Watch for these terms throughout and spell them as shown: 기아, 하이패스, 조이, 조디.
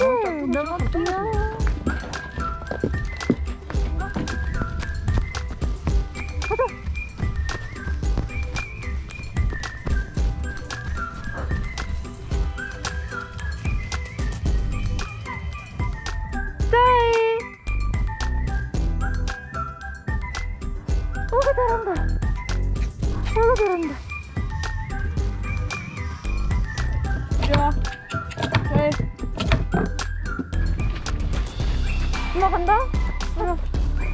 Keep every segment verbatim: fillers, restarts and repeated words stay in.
음, 너무 귀여워. 오, 잘한다. 오, 잘한다. 좋아. 네. 엄마 간다? 엄마. 엄마.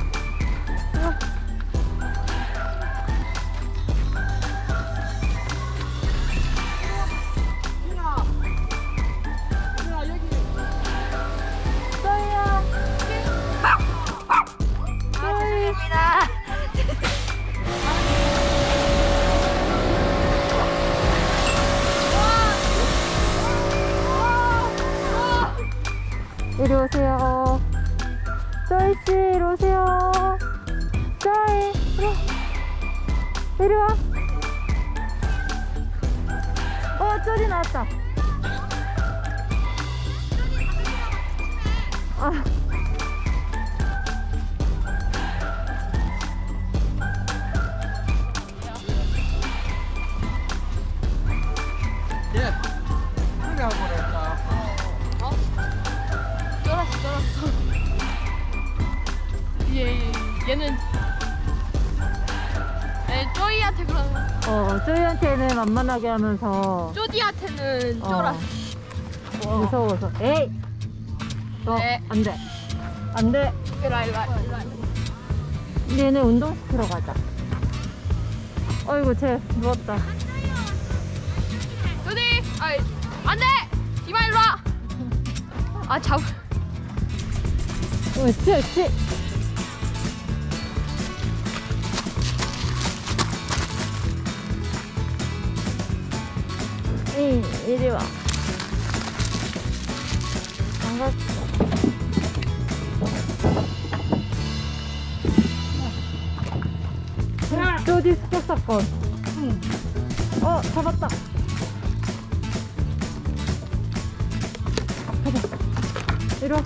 이리 오세요. 조이 씨, 이리 오세요. 조이, 이리, 이리 와. 어, 조디 나왔다. 아. 예. 그래 버렸다. 떨었어. 얘, 얘는 얘 쪼이한테 그러는 어, 쪼이한테는 만만하게 하면서 쪼디한테는 쫄았어. 어. 무서워서. 에이! 너 네. 안 돼. 안 돼. 일로와, 일로와, 일로와. 얘네 운동시키러 가자. 어이구, 쟤 누웠다. 쪼디! 아이, 안 돼! 디마 일로와! 아, 잡. 옳지, 옳지. 에이, 이리 와. 반갑다. 조디 습격 사건. 응. 어, 잡았다. 가자. 이리 와.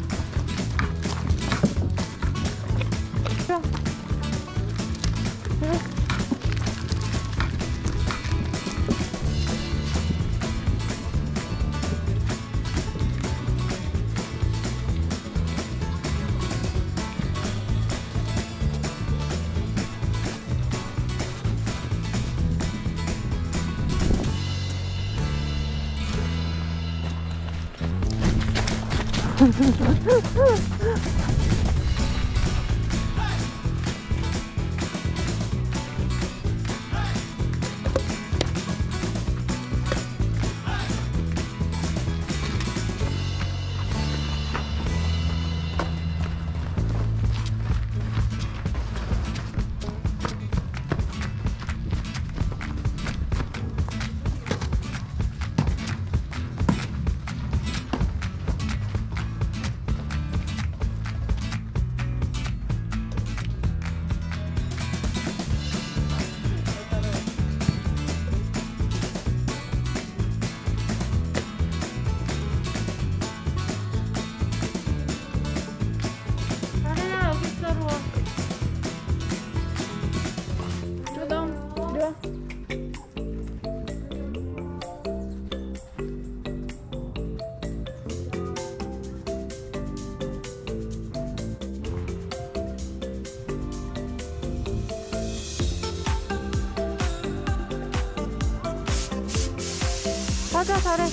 맞아, 잘해.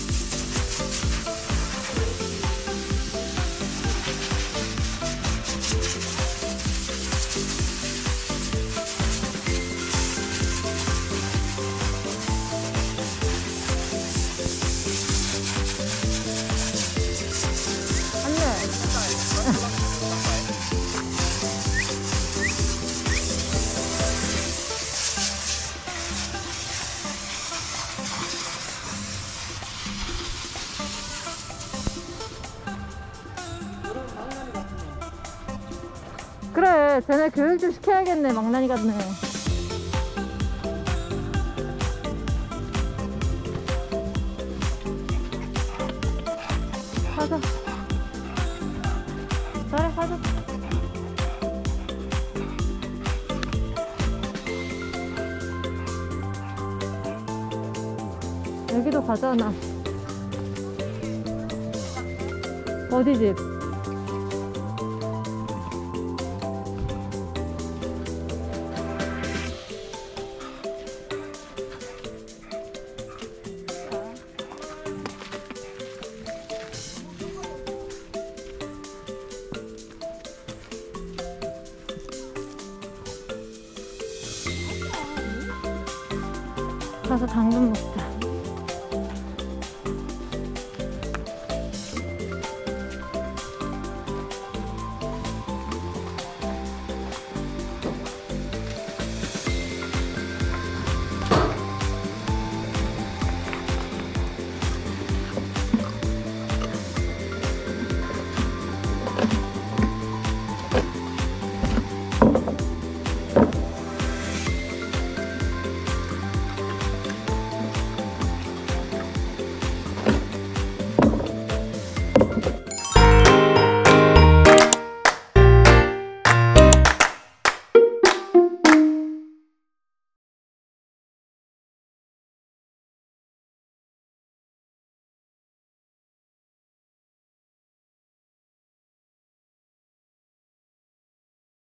그래, 쟤네 교육 좀 시켜야겠네. 망나니 같네. 가자. 여기도 가잖아. 어디 집? 가서 당근 먹자.